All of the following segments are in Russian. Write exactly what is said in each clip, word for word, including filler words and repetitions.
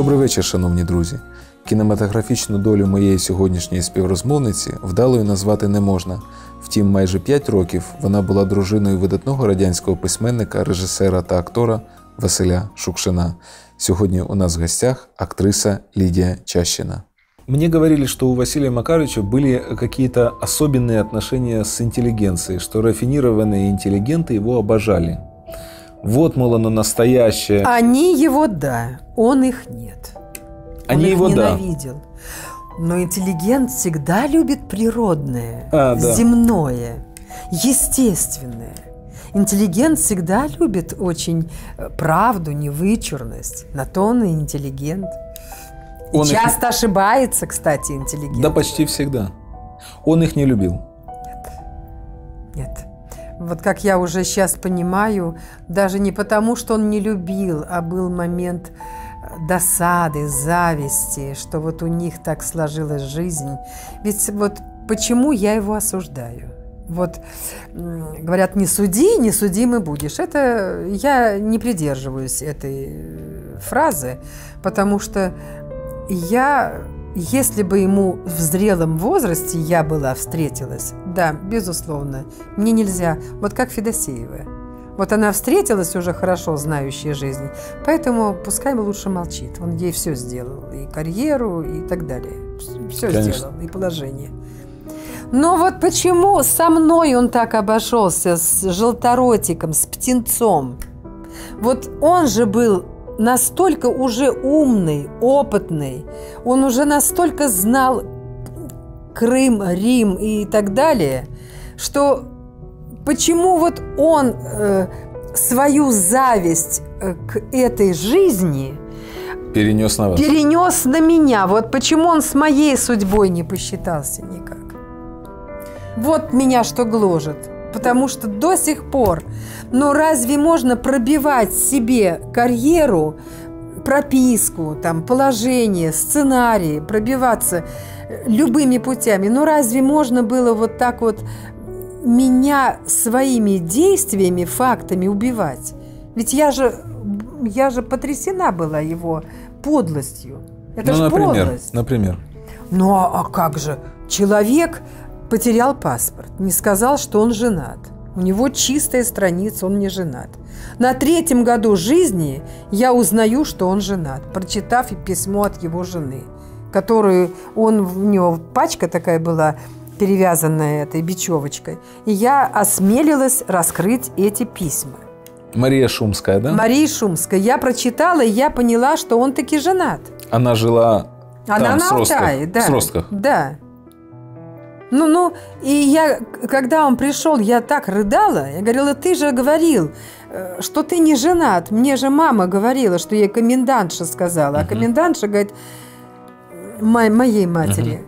Добрий вечір, шановні друзі. Кінематографічну долю моєї сьогоднішньої співрозмовниці вдалою назвати не можна. Втім, майже п'ять років вона була дружиною видатного радянського письменника, режисера та актора Василя Шукшина. Сьогодні у нас в гостях актриса Лидия Чащина. Мне говорили, что у Василия Макаровича были какие-то особенные отношения с интеллигенцией, что рафинированные интеллигенты его обожали. Вот, мол, оно настоящее. Они его, да, он их нет. Они он их его, ненавидел. Да. Но интеллигент всегда любит природное, а, да. земное, естественное. Интеллигент всегда любит очень правду, невычурность. На то он и интеллигент. Он часто их... ошибается, кстати, интеллигент. Да, почти всегда. Он их не любил. Нет. Нет. Вот как я уже сейчас понимаю, даже не потому, что он не любил, а был момент досады, зависти, что вот у них так сложилась жизнь. Ведь вот почему я его осуждаю? Вот говорят, не суди, не судим и будешь. Это я не придерживаюсь этой фразы, потому что я, если бы ему в зрелом возрасте я была, встретилась, да, безусловно, мне нельзя. Вот как Федосеева. Вот она встретилась уже хорошо знающей жизнь, поэтому пускай лучше молчит. Он ей все сделал, и карьеру, и так далее. Все Конечно. Сделал, и положение. Но вот почему со мной он так обошелся, с желторотиком, с птенцом? Вот он же был... настолько уже умный, опытный, он уже настолько знал Крым, Рим и так далее, что почему вот он э, свою зависть к этой жизни перенес на вас? Перенес на меня. Вот почему он с моей судьбой не посчитался никак. Вот меня что гложет. Потому что до сих пор, ну разве можно пробивать себе карьеру, прописку, там, положение, сценарии, пробиваться любыми путями? Ну разве можно было вот так вот меня своими действиями, фактами убивать? Ведь я же, я же потрясена была его подлостью. Это ну, же например, подлость. Например. Ну а как же? Человек... потерял паспорт, не сказал, что он женат. У него чистая страница, он не женат. На третьем году жизни я узнаю, что он женат, прочитав письмо от его жены, которую он, у него пачка такая была, перевязанная этой бечевочкой. И я осмелилась раскрыть эти письма. Мария Шумская, да? Мария Шумская. Я прочитала, и я поняла, что он таки женат. Она жила там, Она на Алтае, да. В Сростках? Да. Ну, ну, и я, когда он пришел, я так рыдала. Я говорила, ты же говорил, что ты не женат. Мне же мама говорила, что ей комендантша сказала. Uh-huh. А комендантша говорит мо моей матери,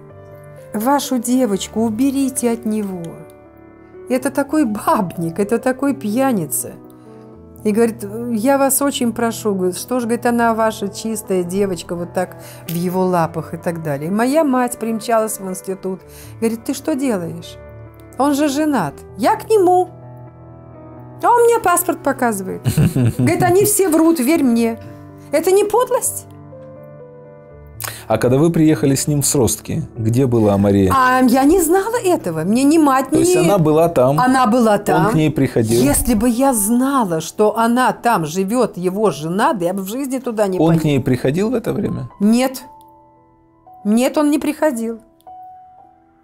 uh-huh. вашу девочку уберите от него. Это такой бабник, это такой пьяница. И говорит, я вас очень прошу, говорит, что ж, говорит, она ваша чистая девочка, вот так в его лапах и так далее. Моя мать примчалась в институт, говорит, ты что делаешь? Он же женат. Я к нему. А он мне паспорт показывает. Говорит, они все врут, верь мне. Это не подлость? А когда вы приехали с ним в Сростки, где была Мария? А я не знала этого. Мне ни мать, ни... То есть она была там? Она была там. Он к ней приходил? Если бы я знала, что она там живет, его жена, да я бы в жизни туда не поехала. Он к ней приходил в это время? Нет. Нет, он не приходил.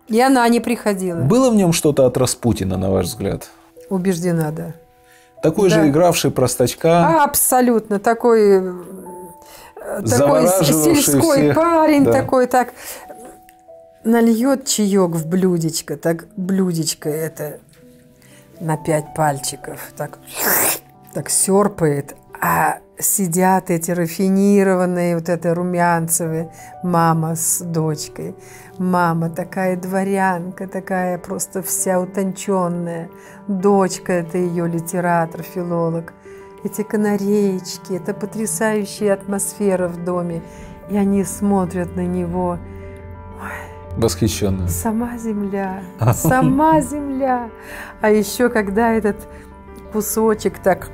И она не приходила. Было в нем что-то от Распутина, на ваш взгляд? Убеждена, да. Такой да. же игравший простачка? А, абсолютно. Такой... Такой сельской всех. Парень да. такой, так нальет чаек в блюдечко, так блюдечко это на пять пальчиков, так, так серпает, а сидят эти рафинированные, вот это Румянцевы, мама с дочкой. Мама такая дворянка, такая просто вся утонченная, дочка это ее литератор, филолог. Эти канареечки, это потрясающая атмосфера в доме. И они смотрят на него. Восхищенные. Сама земля, сама земля. А еще когда этот кусочек так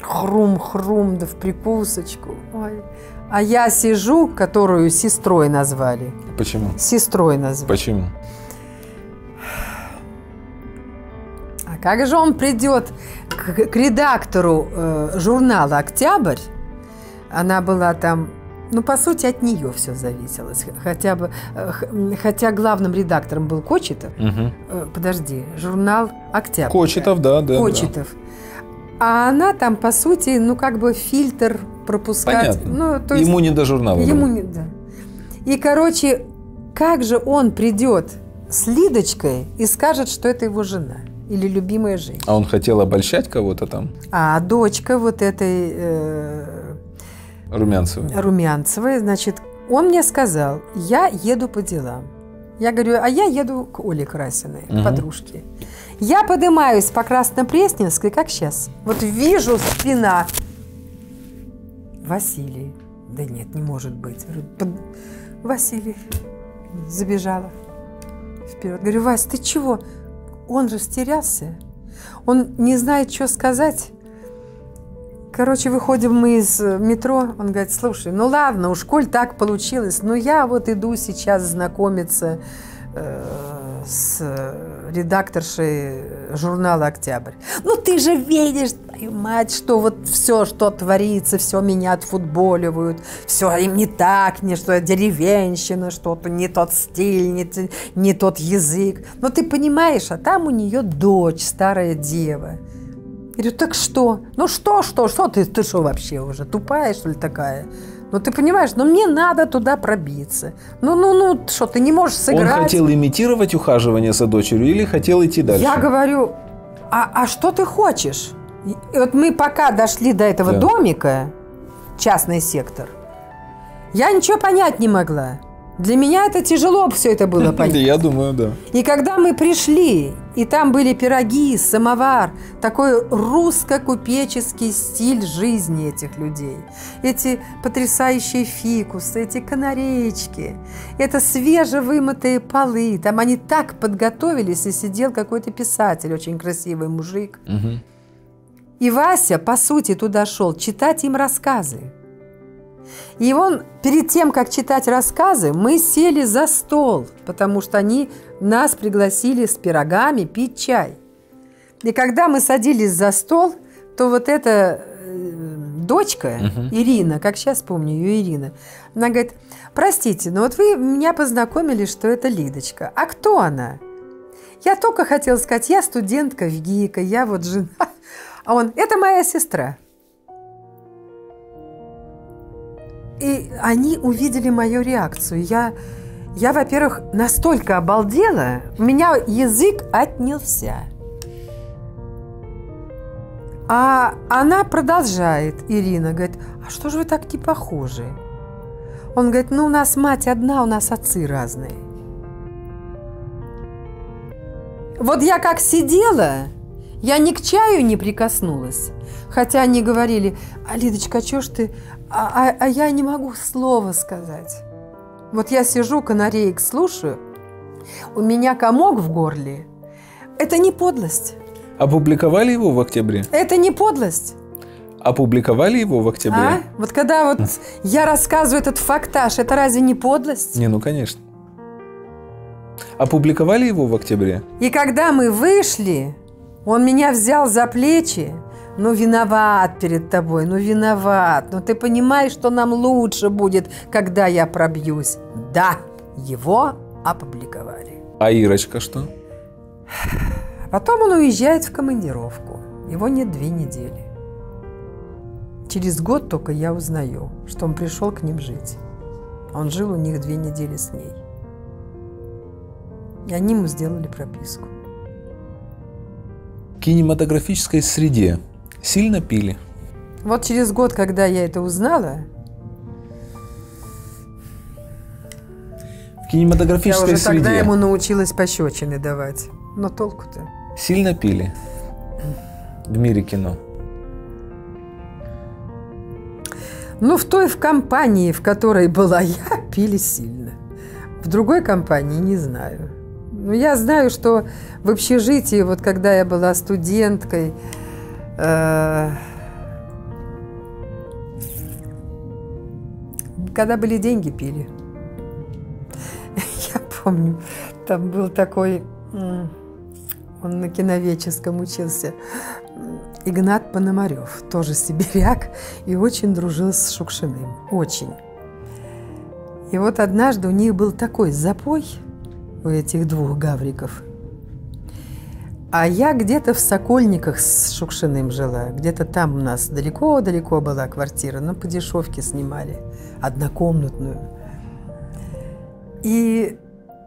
хрум-хрум, да в прикусочку. Ой, А я сижу, которую сестрой назвали. Почему? Сестрой назвали. Почему? А как же он придет к, к редактору э, журнала «Октябрь»? Она была там... Ну, по сути, от нее все зависело. Хотя, бы, хотя главным редактором был Кочетов. Угу. Подожди, журнал «Октябрь». Кочетов, да, да. Кочетов. Да. А она там, по сути, ну, как бы фильтр пропускать. Понятно. Ну, то есть, ему не до журнала. Ему не, да. И, короче, как же он придет с Лидочкой и скажет, что это его жена или любимая женщина? А он хотел обольщать кого-то там? А дочка вот этой... Э Румянцева. Румянцева, значит, он мне сказал, я еду по делам. Я говорю, а я еду к Оле Красиной, угу. к подружке. Я поднимаюсь по Краснопресненской, как сейчас. Вот вижу спина. Василий. Да нет, не может быть. Василий. Забежала вперед. Говорю, Вась, ты чего? Он растерялся. Он не знает, что сказать. Короче, выходим мы из метро, он говорит, слушай, ну ладно, уж коль так получилось, но я вот иду сейчас знакомиться э, с редакторшей журнала «Октябрь». Ну ты же видишь, твою мать, что вот все, что творится, все меня отфутболивают, все им не так, не что деревенщина, что-то не тот стиль, не, не тот язык. Но ты понимаешь, а там у нее дочь, старая дева. Я говорю, так что? Ну что, что, что ты, ты что вообще уже, тупая, что ли, такая? Ну ты понимаешь, ну мне надо туда пробиться. Ну, ну, ну, что, ты не можешь сыграть? Он хотел имитировать ухаживание за дочерью или хотел идти дальше? Я говорю, а, а что ты хочешь? И вот мы пока дошли до этого да. домика, частный сектор, я ничего понять не могла. Для меня это тяжело, все это было понять. Я думаю, да. И когда мы пришли, и там были пироги, самовар, такой русско-купеческий стиль жизни этих людей. Эти потрясающие фикусы, эти канареечки, это свежевымытые полы. Там они так подготовились, и сидел какой-то писатель, очень красивый мужик. Угу. И Вася, по сути, туда шел читать им рассказы. И он, перед тем, как читать рассказы, мы сели за стол, потому что они нас пригласили с пирогами пить чай. И когда мы садились за стол, то вот эта дочка, угу. Ирина, как сейчас помню ее, Ирина, она говорит, простите, но вот вы меня познакомили, что это Лидочка. А кто она? Я только хотела сказать, я студентка ВГИКа, я вот жена. А он, это моя сестра. И они увидели мою реакцию. Я, я во-первых, настолько обалдела, у меня язык отнялся. А она продолжает, Ирина, говорит, а что же вы так не похожи? Он говорит, ну у нас мать одна, у нас отцы разные. Вот я как сидела, я ни к чаю не прикоснулась. Хотя они говорили, а, Лидочка, а чё ж ты... А, а, а я не могу слова сказать. Вот я сижу, канареек слушаю, у меня комок в горле. Это не подлость. Опубликовали его в октябре? Это не подлость. Опубликовали его в октябре? А? Вот когда вот я рассказываю этот фактаж, это разве не подлость? Не, ну конечно. Опубликовали его в октябре? И когда мы вышли, он меня взял за плечи. Ну, виноват перед тобой, ну, виноват. Но ты понимаешь, что нам лучше будет, когда я пробьюсь. Да, его опубликовали. А Ирочка что? Потом он уезжает в командировку. Его нет две недели. Через год только я узнаю, что он пришел к ним жить. Он жил у них две недели с ней. И они ему сделали прописку. В кинематографической среде сильно пили. Вот через год, когда я это узнала... В кинематографической я уже среде... тогда ему научилась пощечины давать. Но толку-то... Сильно пили в мире кино. Ну, в той в компании, в которой была я, пили сильно. В другой компании не знаю. Но я знаю, что в общежитии, вот когда я была студенткой... когда были деньги, пили. Я помню, там был такой, он на киноведческом учился, Игнат Пономарев, тоже сибиряк, и очень дружил с Шукшиным, очень. И вот однажды у них был такой запой, у этих двух гавриков, а я где-то в Сокольниках с Шукшиным жила, где-то там у нас далеко-далеко была квартира, но по дешевке снимали, однокомнатную. И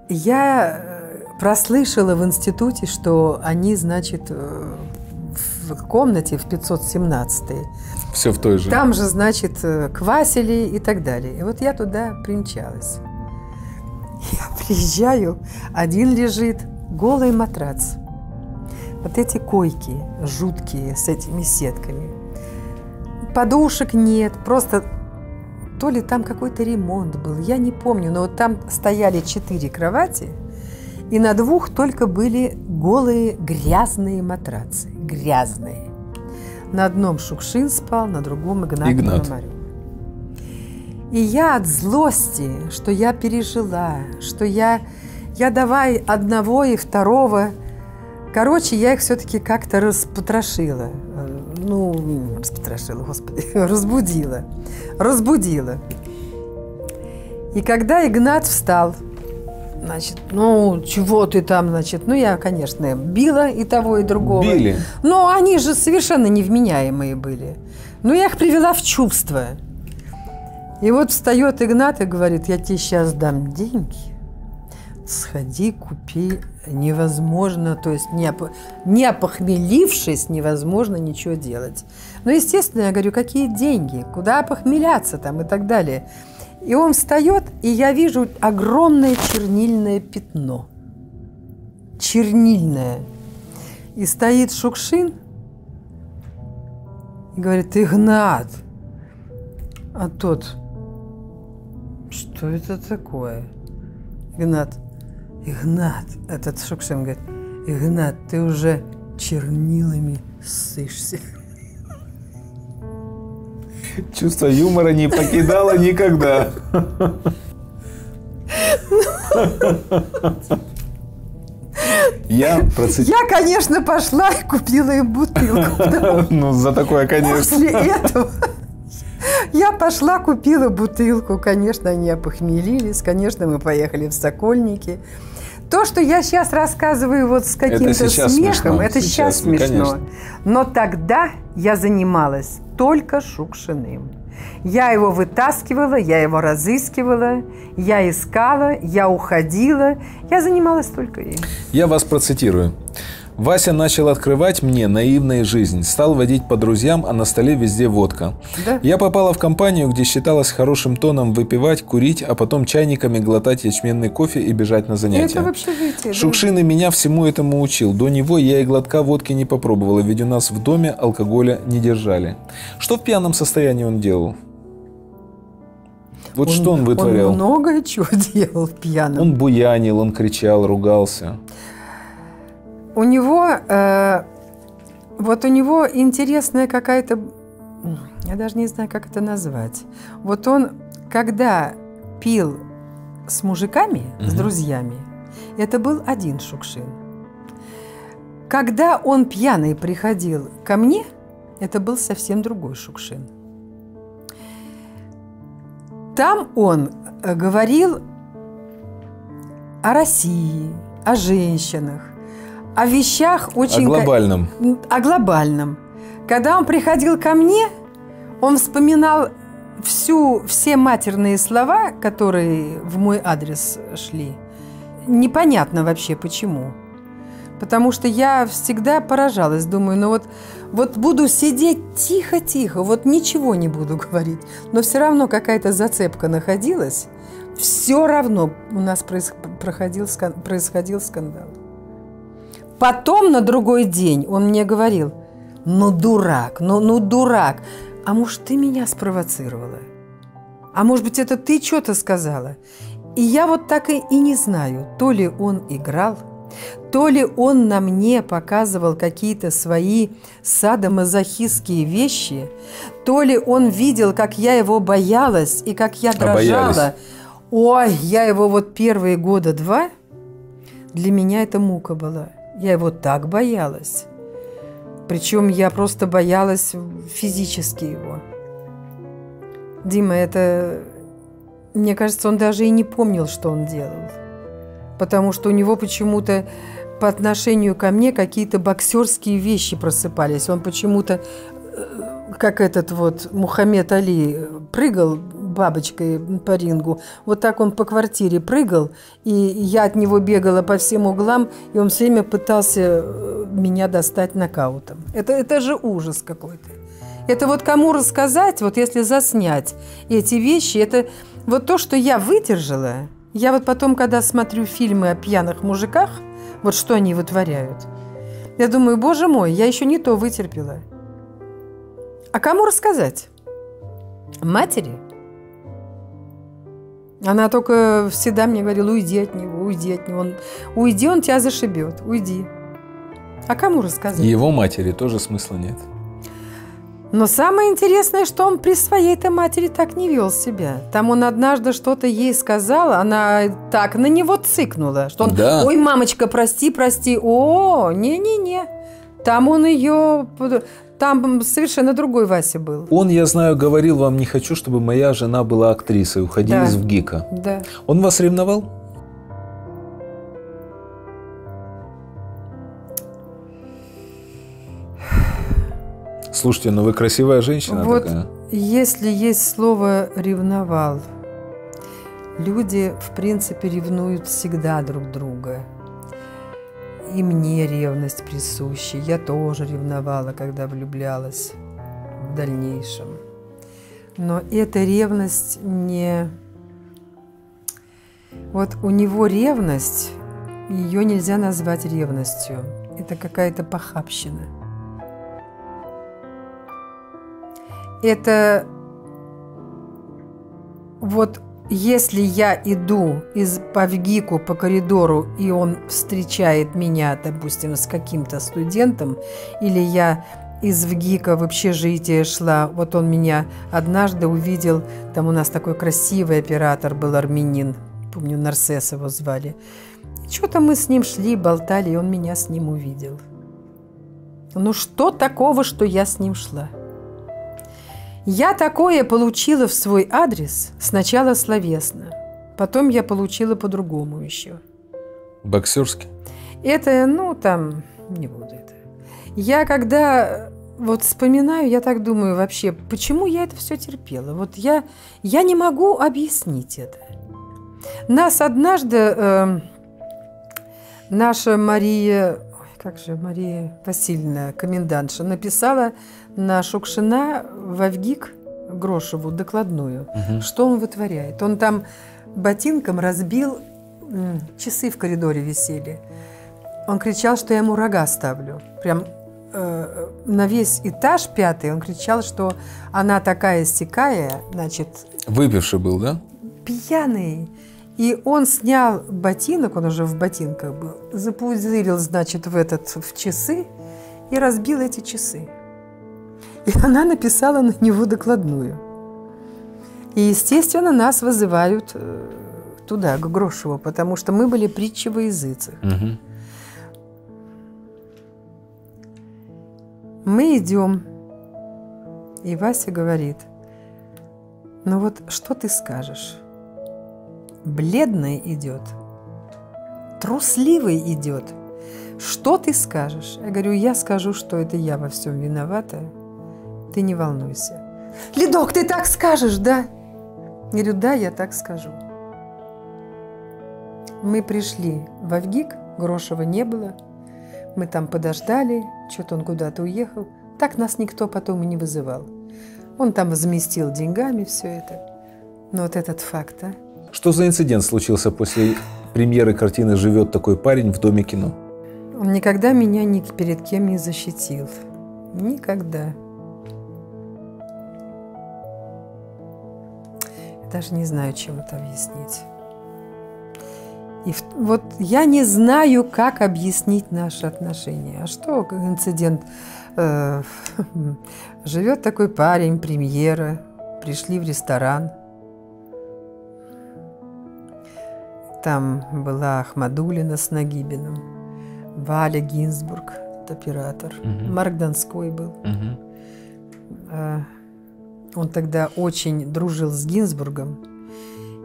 я прослышала в институте, что они, значит, в комнате в пятьсот семнадцатой. Все в той же. Там же, значит, квасили и так далее. И вот я туда примчалась. Я приезжаю, один лежит, голый матрац. Вот эти койки жуткие с этими сетками. Подушек нет, просто то ли там какой-то ремонт был, я не помню, но вот там стояли четыре кровати, и на двух только были голые грязные матрацы. Грязные. На одном Шукшин спал, на другом Игнат, Игнат. Пономарев. И я от злости, что я пережила, что я, я давай одного и второго. Короче, я их все-таки как-то распотрошила. Ну, распотрошила, господи, разбудила. Разбудила. И когда Игнат встал, значит, ну, чего ты там, значит, ну, я, конечно, била и того, и другого. Били. Но они же совершенно невменяемые были. Ну, я их привела в чувство. И вот встает Игнат и говорит, я тебе сейчас дам деньги. Сходи, купи, невозможно, то есть не, оп... не опохмелившись, невозможно ничего делать. Но, естественно, я говорю, какие деньги, куда опохмеляться там и так далее. И он встает, и я вижу огромное чернильное пятно. Чернильное. И стоит Шукшин и говорит, Игнат. А тот, что это такое? Игнат. Игнат, этот Шукшин говорит, Игнат, ты уже чернилами ссышься. Чувство юмора не покидало никогда. Я, процит... Я, конечно, пошла и купила им бутылку. Ну, за такое, конечно. После этого... Я пошла, купила бутылку, конечно, они опохмелились, конечно, мы поехали в Сокольники. То, что я сейчас рассказываю вот с каким-то смехом, это сейчас смешно. Но тогда я занималась только Шукшиным. Я его вытаскивала, я его разыскивала, я искала, я уходила, я занималась только им. Я вас процитирую. Вася начал открывать мне наивную жизнь, стал водить по друзьям, а на столе везде водка. Да? Я попала в компанию, где считалось хорошим тоном выпивать, курить, а потом чайниками глотать ячменный кофе и бежать на занятия. Это вообще житель, Шукшин да? меня всему этому учил. До него я и глотка водки не попробовала, ведь у нас в доме алкоголя не держали. Что в пьяном состоянии он делал? Вот он, что он вытворял? Он многое чего делал пьяным. Он буянил, он кричал, ругался. У него, э, вот у него интересная какая-то, я даже не знаю, как это назвать. Вот он, когда пил с мужиками, угу. с друзьями, это был один Шукшин. Когда он пьяный приходил ко мне, это был совсем другой Шукшин. Там он говорил о России, о женщинах. О вещах очень... О глобальном. О глобальном. Когда он приходил ко мне, он вспоминал всю, все матерные слова, которые в мой адрес шли. Непонятно вообще почему. Потому что я всегда поражалась. Думаю, ну вот, вот буду сидеть тихо-тихо, вот ничего не буду говорить. Но все равно какая-то зацепка находилась. Все равно у нас происходил, происходил скандал. Потом на другой день он мне говорил, ну дурак, ну, ну дурак, а может ты меня спровоцировала? А может быть это ты что-то сказала? И я вот так и, и не знаю, то ли он играл, То ли он на мне показывал какие-то свои садомазохистские вещи, то ли он видел, как я его боялась и как я дрожала. Обоялись. Ой, я его вот первые года два, для меня это мука была. Я его так боялась. Причем я просто боялась физически его. Дима, это... Мне кажется, он даже и не помнил, что он делал. Потому что у него почему-то по отношению ко мне какие-то боксерские вещи просыпались. Он почему-то, как этот вот Мохаммед Али, прыгал бабочкой по рингу. Вот так он по квартире прыгал, и я от него бегала по всем углам, и он все время пытался меня достать нокаутом. Это, это же ужас какой-то. Это вот кому рассказать, вот если заснять эти вещи, это вот то, что я выдержала. Я вот потом, когда смотрю фильмы о пьяных мужиках, вот что они вытворяют, я думаю, боже мой, я еще не то вытерпела. А кому рассказать? Матери? Она только всегда мне говорила, уйди от него, уйди от него. Он, уйди, он тебя зашибет, уйди. А кому рассказать? Его матери тоже смысла нет. Но самое интересное, что он при своей-то матери так не вел себя. Там он однажды что-то ей сказал, она так на него цыкнула, что он, да. Ой, мамочка, прости, прости, о, не-не-не. Там он ее, там совершенно другой Вася был. Он, я знаю, говорил вам, не хочу, чтобы моя жена была актрисой, уходила, да, из ВГИКа. Да. Он вас ревновал? Слушайте, ну вы красивая женщина вот такая. Если есть слово «ревновал», люди, в принципе, ревнуют всегда друг друга. И мне ревность присуща. Я тоже ревновала, когда влюблялась в дальнейшем. Но эта ревность не... Вот у него ревность, ее нельзя назвать ревностью. Это какая-то похабщина. Это вот если я иду из, по ВГИКу по коридору, и он встречает меня, допустим, с каким-то студентом, или я из ВГИКа в общежитие шла, вот он меня однажды увидел, там у нас такой красивый оператор был, армянин, помню, Нарсесс его звали. Что-то мы с ним шли, болтали, и он меня с ним увидел. Ну что такого, что я с ним шла? Я такое получила в свой адрес сначала словесно, потом я получила по-другому еще. Боксерски? Это, ну, там, не буду это. Я когда вот вспоминаю, я так думаю вообще, почему я это все терпела? Вот я, я не могу объяснить это. Нас однажды э, наша Мария... Как же Мария Васильевна, комендантша, написала на Шукшина во ВГИК Грошеву докладную, угу. Что он вытворяет. Он там ботинком разбил, часы в коридоре висели. Он кричал, что я ему рога ставлю. Прям э, на весь этаж пятый он кричал, что она такая-сякая, значит... Выпивший был, да? Пьяный. И он снял ботинок, он уже в ботинках был, запузырил, значит, в этот, в часы и разбил эти часы. И она написала на него докладную. И, естественно, нас вызывают туда, к Грошеву, потому что мы были притчи во языцах. Угу. Мы идем, и Вася говорит, ну вот что ты скажешь? Бледная идет, трусливый идет. Что ты скажешь? Я говорю, я скажу, что это я во всем виновата. Ты не волнуйся. Лидок, ты так скажешь, да? Я говорю, да, я так скажу. Мы пришли во ВГИК, Грошева не было. Мы там подождали, что-то он куда-то уехал. Так нас никто потом и не вызывал. Он там возместил деньгами все это. Но вот этот факт, а? Что за инцидент случился после премьеры картины «Живет такой парень» в Доме кино? Он никогда меня ни перед кем не защитил. Никогда. Даже не знаю, чем это объяснить. И вот я не знаю, как объяснить наши отношения. А что инцидент? Живет такой парень, премьера. Пришли в ресторан. Там была Ахмадулина с Нагибиным. Валя Гинзбург, оператор. Угу. Марк Донской был. Угу. Он тогда очень дружил с Гинзбургом.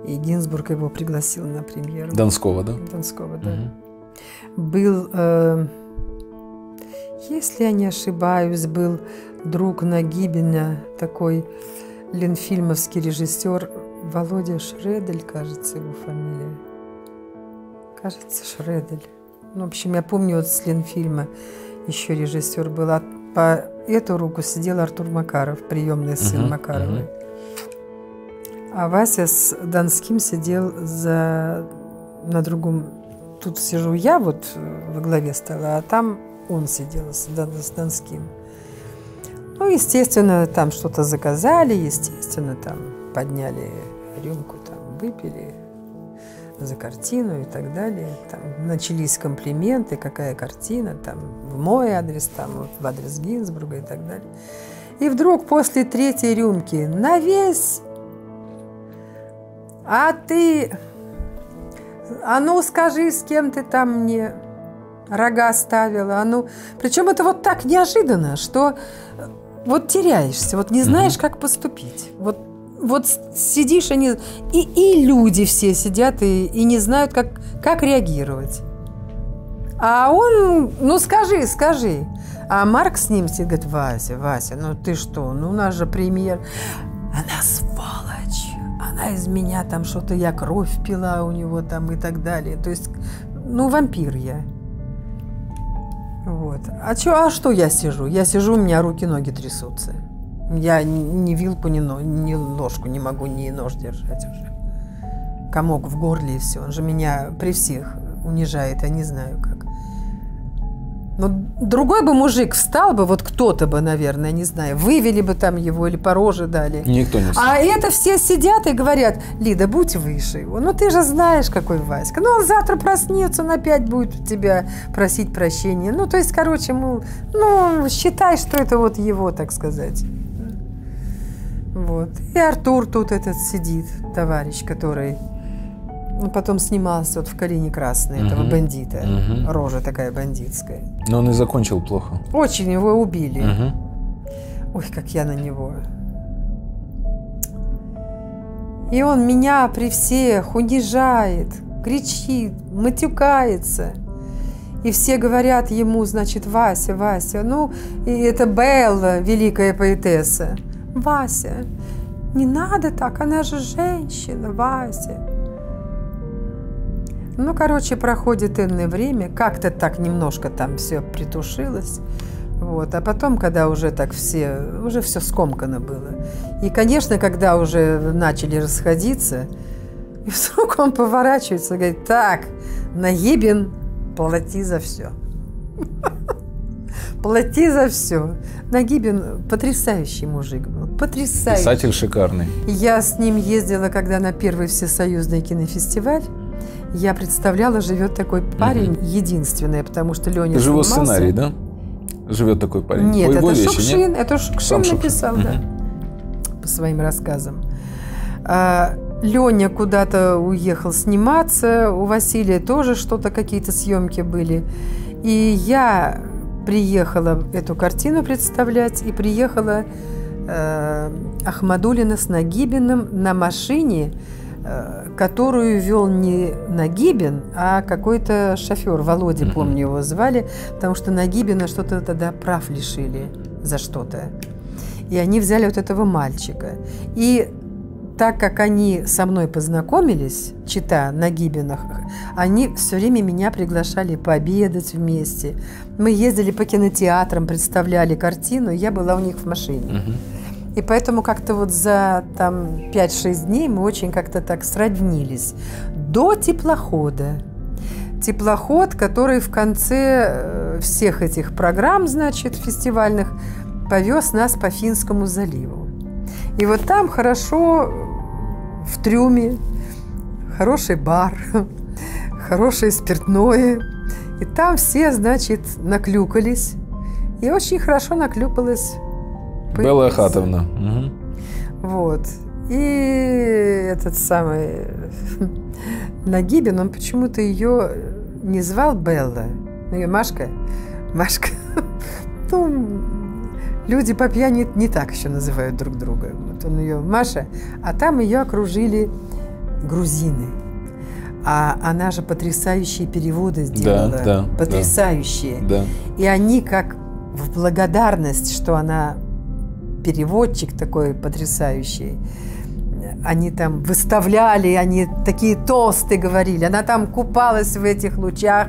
И Гинзбург его пригласил на премьеру. Донского, да? Донского, да. Угу. Был, э, если я не ошибаюсь, был друг Нагибина, такой ленфильмовский режиссер Володя Шредель, кажется, его фамилия. Кажется, Шредель. Ну, в общем, я помню, вот с ленфильма еще режиссер был. А по эту руку сидел Артур Макаров, приемный сын uh-huh, Макаровой. Uh-huh. А Вася с Донским сидел за... на другом... Тут сижу я, вот во главе стола, а там он сидел с, Дон... с Донским. Ну, естественно, там что-то заказали, естественно, там подняли рюмку, там выпили за картину и так далее. Там начались комплименты, какая картина, там в мой адрес, там вот, в адрес Гинзбурга и так далее. И вдруг после третьей рюмки на весь... А ты, а ну скажи, с кем ты там мне рога ставила, а ну... Причем это вот так неожиданно, что вот теряешься, вот не знаешь, как поступить. Вот, вот сидишь, и, не... и, и люди все сидят и, и не знают, как, как реагировать. А он, ну скажи, скажи. А Марк с ним сидит, говорит, Вася, Вася, ну ты что, ну у нас же премьер. Она сволочь. Она из меня там что-то, я кровь пила у него там и так далее. То есть, ну, вампир я. Вот. А, чё, а что я сижу? Я сижу, у меня руки-ноги трясутся. Я ни вилку, ни, но, ни ложку не могу, ни нож держать уже. Комок в горле и все. Он же меня при всех унижает, я не знаю как. Но другой бы мужик встал бы, вот кто-то бы, наверное, не знаю, вывели бы там его или по роже дали. Никто не встал. А это все сидят и говорят, Лида, будь выше его. Ну, ты же знаешь, какой Васька. Ну, он завтра проснется, он опять будет у тебя просить прощения. Ну, то есть, короче, мол, ну, считай, что это вот его, так сказать. Вот. И Артур тут этот сидит, товарищ, который... Он потом снимался вот в «Калине красной», uh-huh. этого бандита. Uh-huh. Рожа такая бандитская. Но он и закончил плохо. Очень его убили. Uh-huh. Ой, как я на него. И он меня при всех унижает, кричит, матюкается. И все говорят ему, значит, Вася, Вася. Ну, и это Белла, великая поэтесса. Вася, не надо так, она же женщина, Вася. Ну, короче, проходит энное время, как-то так немножко там все притушилось, вот, а потом, когда уже так все, уже все скомкано было, и, конечно, когда уже начали расходиться, и вдруг он поворачивается и говорит, так, Нагибин, плати за все. Плати за все. Нагибин потрясающий мужик был. Потрясающий. Писатель шикарный. Я с ним ездила, когда на первый всесоюзный кинофестиваль. Я представляла, живет такой парень, угу. единственное, потому что Леня снимался. Его сценарий, да? Живет такой парень. Нет, это Шукшин, нет? это Шукшин Сам написал, Шукшин. Да, угу. по своим рассказам. А, Леня куда-то уехал сниматься, у Василия тоже что-то, какие-то съемки были. И я приехала эту картину представлять, и приехала э, Ахмадулина с Нагибиным на машине, которую вел не Нагибин, а какой-то шофер. Володя, mm-hmm. помню, его звали, потому что Нагибина что-то тогда прав лишили за что-то. И они взяли вот этого мальчика. И так как они со мной познакомились, чита Нагибинах, они все время меня приглашали пообедать вместе. Мы ездили по кинотеатрам, представляли картину, я была у них в машине. Mm-hmm. И поэтому как-то вот за там пять-шесть дней мы очень как-то так сроднились. До теплохода. Теплоход, который в конце всех этих программ, значит, фестивальных, повез нас по Финскому заливу. И вот там хорошо в трюме, хороший бар, хорошее спиртное. И там все, значит, наклюкались. И очень хорошо наклюкалась Белла Ахатовна. Угу. Вот. И этот самый Нагибин, он почему-то ее не звал Белла. Ее Машка. Машка. Ну, люди по пьяни не так еще называют друг друга. Вот он ее Маша, а там ее окружили грузины. А она же потрясающие переводы сделала. Да, да, потрясающие. Да. И они как в благодарность, что она переводчик такой потрясающий. Они там выставляли, они такие тосты говорили. Она там купалась в этих лучах.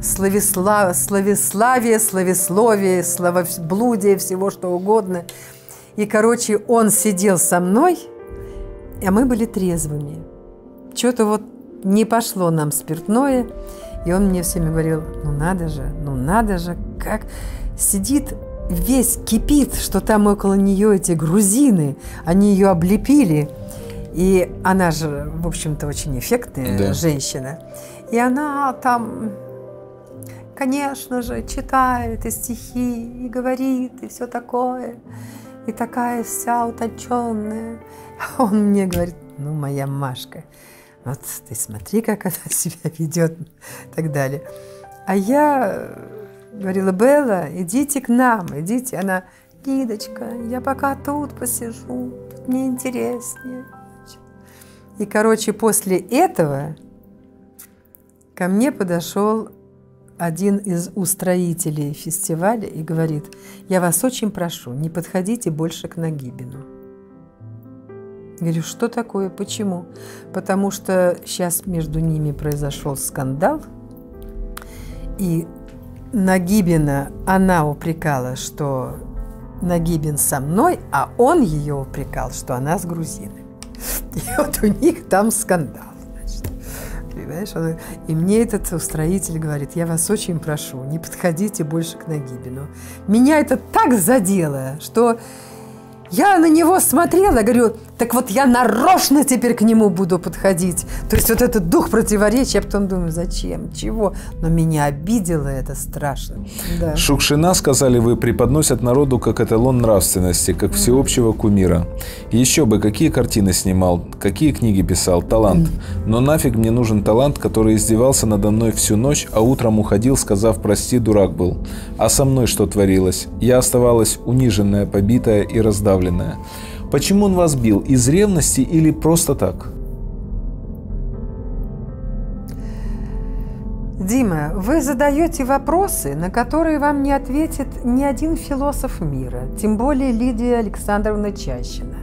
Славеслав... Славеславие, славесловие, славоблудие, всего что угодно. И, короче, он сидел со мной, а мы были трезвыми. Что-то вот не пошло нам спиртное, и он мне всеми говорил, ну надо же, ну надо же, как сидит, весь кипит, что там около нее эти грузины, они ее облепили, и она же, в общем-то, очень эффектная, да, женщина, и она там, конечно же, читает и стихи, и говорит, и все такое, и такая вся утонченная, а он мне говорит, ну моя Машка, вот ты смотри, как она себя ведет, и так далее. А я говорила, Белла, идите к нам, идите. Она, Лидочка, я пока тут посижу, тут мне интереснее. И, короче, после этого ко мне подошел один из устроителей фестиваля и говорит, я вас очень прошу, не подходите больше к Нагибину. Говорю, что такое, почему? Потому что сейчас между ними произошел скандал, и Нагибина она упрекала, что Нагибин со мной, а он ее упрекал, что она с грузиной. И вот у них там скандал. Значит. Понимаешь? Он... И мне этот устроитель говорит, я вас очень прошу, не подходите больше к Нагибину. Меня это так задело, что... Я на него смотрела, говорю, так вот я нарочно теперь к нему буду подходить. То есть вот этот дух противоречия, я потом думаю, зачем, чего? Но меня обидело это страшно. Да. Шукшина, сказали вы, преподносят народу как эталон нравственности, как всеобщего кумира. Еще бы, какие картины снимал, какие книги писал, талант. Но нафиг мне нужен талант, который издевался надо мной всю ночь, а утром уходил, сказав, прости, дурак был. А со мной что творилось? Я оставалась униженная, побитая и раздавленная. Почему он вас бил? Из ревности или просто так? Дима, вы задаете вопросы, на которые вам не ответит ни один философ мира, тем более Лидия Александровна Чащина,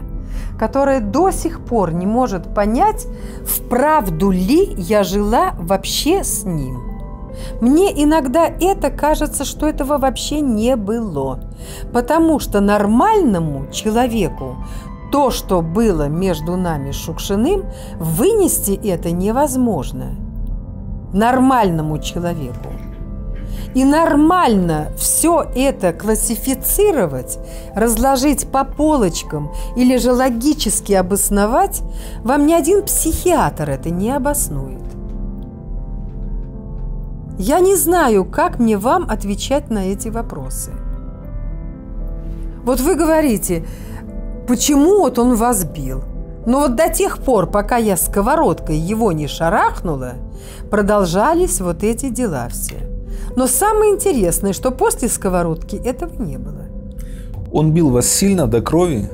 которая до сих пор не может понять, вправду ли я жила вообще с ним. Мне иногда это кажется, что этого вообще не было, потому что нормальному человеку то, что было между нами с Шукшиным, вынести это невозможно. Нормальному человеку. И нормально все это классифицировать, разложить по полочкам или же логически обосновать, вам ни один психиатр это не обоснует. Я не знаю, как мне вам отвечать на эти вопросы. Вот вы говорите, почему вот он вас бил? Но вот до тех пор, пока я сковородкой его не шарахнула, продолжались вот эти дела все. Но самое интересное, что после сковородки этого не было. Он бил вас сильно до крови?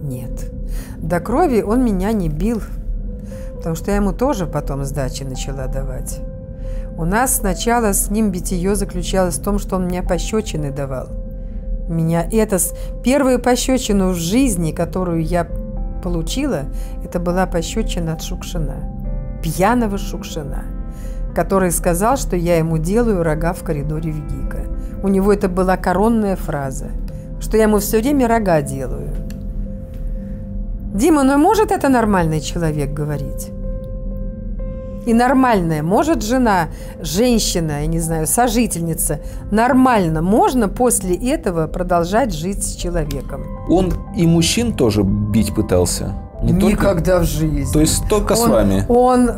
Нет. До крови он меня не бил, потому что я ему тоже потом сдачи начала давать. У нас сначала с ним битье заключалось в том, что он мне пощечины давал. Меня это... Первую пощечину в жизни, которую я получила, это была пощечина от Шукшина. Пьяного Шукшина, который сказал, что я ему делаю рога в коридоре ВГИКа. У него это была коронная фраза, что я ему все время рога делаю. Дима, ну может это нормальный человек говорить? И нормальная может жена, женщина, я не знаю, сожительница, нормально можно после этого продолжать жить с человеком. Он и мужчин тоже бить пытался? Не Никогда только... в жизни. То есть только он, с вами? Он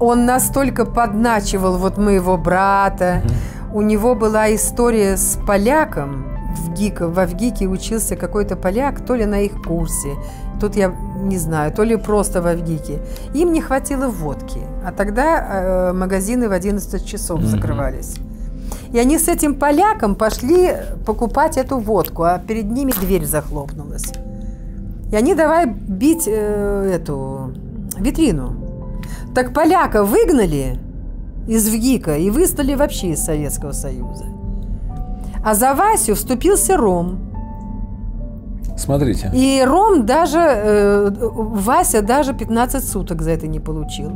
Он настолько подначивал вот моего брата. У него была история с поляком. В ГИК, во ВГИКе учился какой-то поляк, то ли на их курсе, тут я не знаю, то ли просто во ВГИКе. Им не хватило водки, а тогда э, магазины в одиннадцать часов закрывались. И они с этим поляком пошли покупать эту водку, а перед ними дверь захлопнулась. И они давай бить э, эту витрину. Так поляка выгнали из ВГИКа и выслали вообще из Советского Союза. А за Васю вступился Ромм. Смотрите. И Ромм даже, э, Вася даже пятнадцать суток за это не получил.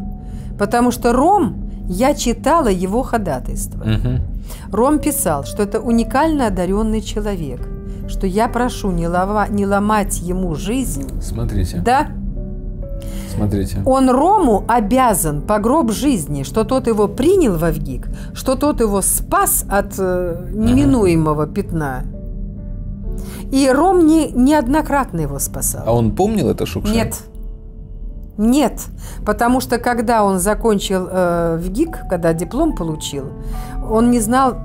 Потому что Ромм, я читала его ходатайство. Угу. Ромм писал, что это уникально одаренный человек. Что я прошу не, лома, не ломать ему жизнь. Смотрите. Да? Смотрите. Он Рому обязан по гроб жизни, что тот его принял во ВГИК, что тот его спас от э, неминуемого ага. пятна. И Ром не, неоднократно его спасал. А он помнил это, Шукшин? Нет. Нет. Потому что когда он закончил э, ВГИК, когда диплом получил, он не знал,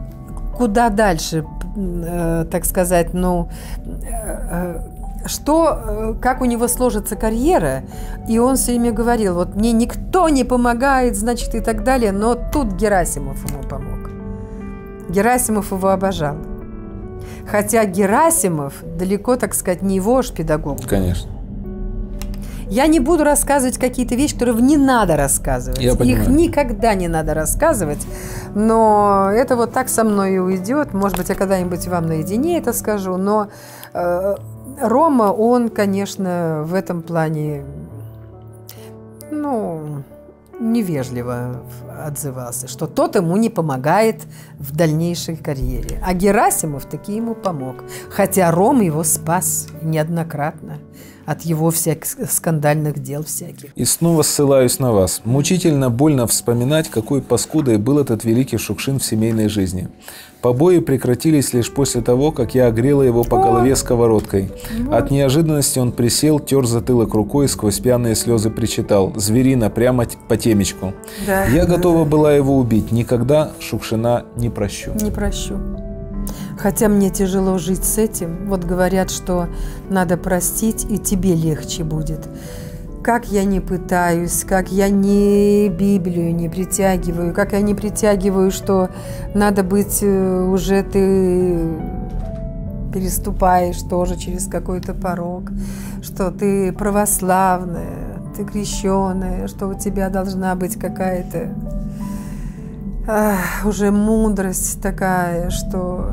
куда дальше, э, так сказать, ну... Э, э, что, как у него сложится карьера, и он все время говорил, вот мне никто не помогает, значит, и так далее, но тут Герасимов ему помог. Герасимов его обожал. Хотя Герасимов далеко, так сказать, не его ж педагог. Конечно. Я не буду рассказывать какие-то вещи, которые не надо рассказывать. Я понимаю. Их никогда не надо рассказывать, но это вот так со мной и уйдет. Может быть, я когда-нибудь вам наедине это скажу, но... Рома, он, конечно, в этом плане, ну, невежливо отзывался, что тот ему не помогает в дальнейшей карьере. А Герасимов таки ему помог. Хотя Ром его спас неоднократно от его всяких скандальных дел всяких. И снова ссылаюсь на вас. Мучительно больно вспоминать, какой паскудой был этот великий Шукшин в семейной жизни. Побои прекратились лишь после того, как я огрела его по голове сковородкой. От неожиданности он присел, тер затылок рукой, сквозь пьяные слезы причитал. Зверина, прямо по темечку. Да. Я готова была его убить. Никогда Шукшина не прощу. Не прощу. Хотя мне тяжело жить с этим. Вот говорят, что надо простить, и тебе легче будет. Как я не пытаюсь, как я не Библию не притягиваю, как я не притягиваю, что надо быть уже ты переступаешь тоже через какой-то порог, что ты православная, ты крещеная, что у тебя должна быть какая-то ах, уже мудрость такая, что...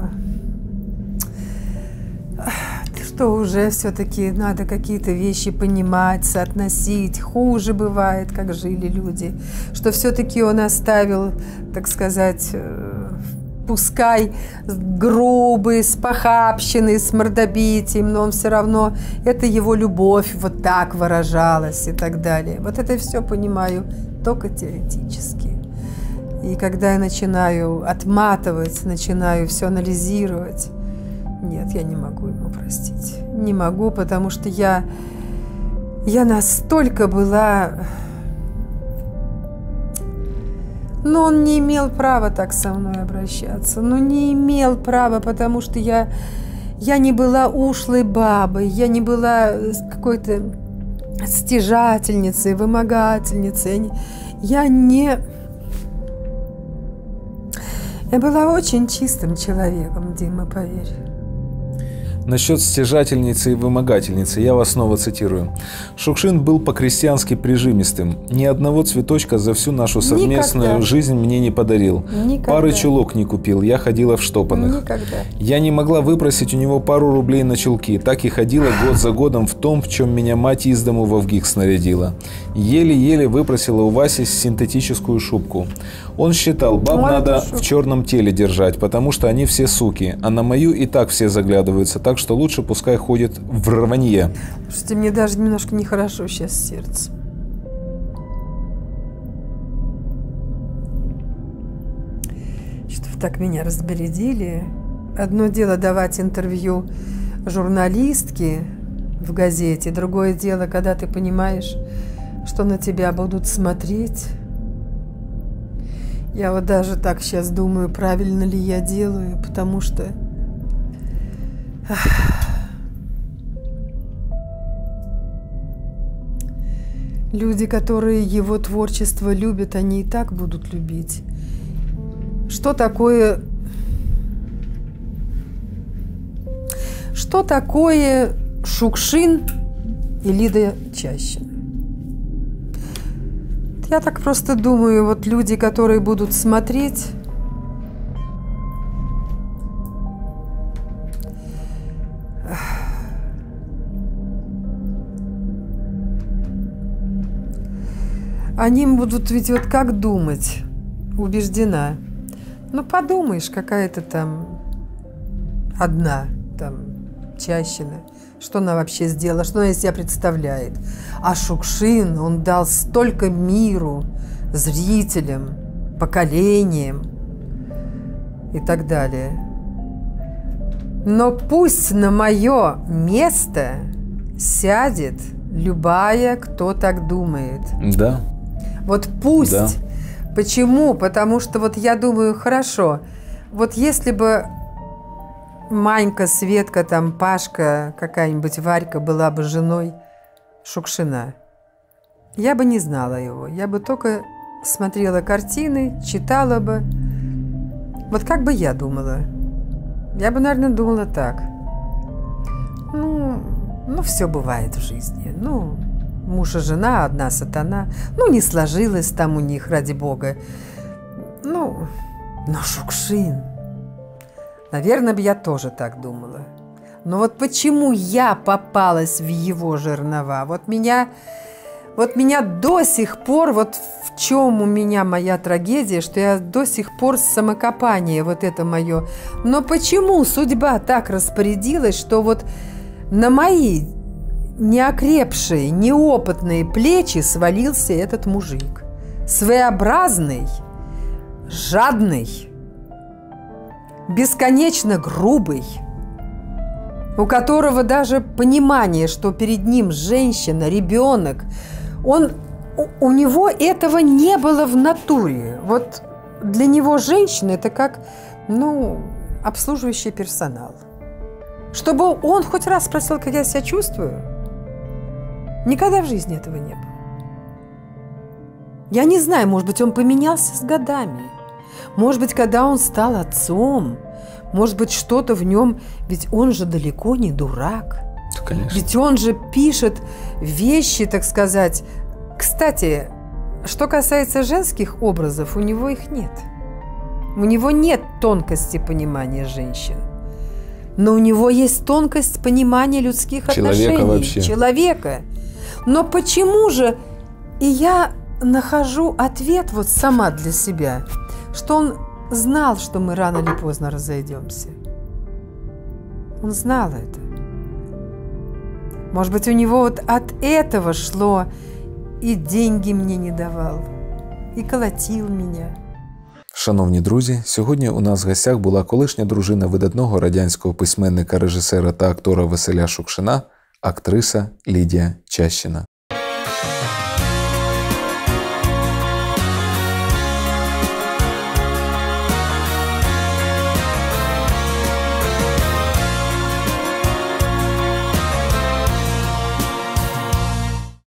что уже все-таки надо какие-то вещи понимать, соотносить. Хуже бывает, как жили люди. Что все-таки он оставил, так сказать, пускай грубый, с похабщиной, с мордобитием, но он все равно, это его любовь вот так выражалась и так далее. Вот это все понимаю только теоретически. И когда я начинаю отматывать, начинаю все анализировать, нет, я не могу ему простить. Не могу, потому что я, я настолько была... Но он не имел права так со мной обращаться. Ну, не имел права, потому что я, я не была ушлой бабой, я не была какой-то стяжательницей, вымогательницей. Я не... Я была очень чистым человеком, Дима, поверь. Насчет стяжательницы и вымогательницы, я вас снова цитирую. Шукшин был по-крестьянски прижимистым. Ни одного цветочка за всю нашу совместную Никогда. жизнь мне не подарил. Никогда. Пары чулок не купил, я ходила в штопанных. Никогда. Я не могла выпросить у него пару рублей на чулки. Так и ходила год за годом в том, в чем меня мать из дому во ВГИК снарядила. Еле-еле выпросила у Васи синтетическую шубку. Он считал, баб Мой надо шуб. в черном теле держать, потому что они все суки. А на мою и так все заглядываются, так что лучше пускай ходит в рванье. Слушайте, мне даже немножко нехорошо сейчас сердце. Что вы так меня разбередили? Одно дело давать интервью журналистке в газете, другое дело, когда ты понимаешь, что на тебя будут смотреть, Я вот даже так сейчас думаю, правильно ли я делаю, потому что... Люди, которые его творчество любят, они и так будут любить. Что такое... Что такое Шукшин и Лидия Чащина? Я так просто думаю, вот люди, которые будут смотреть, они будут ведь вот как думать, убеждена. Ну, подумаешь, какая-то там одна там Чащина. Что она вообще сделала, что она из себя представляет. А Шукшин, он дал столько миру, зрителям, поколениям и так далее. Но пусть на мое место сядет любая, кто так думает. Да. Вот пусть. Да. Почему? Потому что вот я думаю, хорошо, вот если бы Манька, Светка, там, Пашка, какая-нибудь Варька была бы женой Шукшина. Я бы не знала его. Я бы только смотрела картины, читала бы. Вот как бы я думала? Я бы, наверное, думала так. Ну, ну все бывает в жизни. Ну, муж и жена, одна сатана. Ну, не сложилось там у них, ради бога. Ну, но Шукшин... Наверное, бы я тоже так думала. Но вот почему я попалась в его жернова? Вот меня, вот меня до сих пор, вот в чем у меня моя трагедия, что я до сих пор самокопание вот это мое. Но почему судьба так распорядилась, что вот на мои неокрепшие, неопытные плечи свалился этот мужик? Своеобразный, жадный, бесконечно грубый, у которого даже понимание, что перед ним женщина, ребенок, он, у, у него этого не было в натуре. Вот для него женщина – это как, ну, обслуживающий персонал. Чтобы он хоть раз спросил, как я себя чувствую, никогда в жизни этого не было. Я не знаю, может быть, он поменялся с годами. Может быть, когда он стал отцом, может быть, что-то в нем, ведь он же далеко не дурак. Да, конечно. Ведь он же пишет вещи, так сказать. Кстати, что касается женских образов, у него их нет. У него нет тонкости понимания женщин. Но у него есть тонкость понимания людских отношений. Человека вообще. Человека. Но почему же, и я нахожу ответ вот сама для себя, что он знал, что мы рано или поздно разойдемся. Он знал это. Может быть, у него вот от этого шло, и деньги мне не давал, и колотил меня. Шановні друзі, сьогодні у нас в гостях була колишня дружина видатного радянського письменника, режисера та актора Василя Шукшина, актриса Лідія Чащина.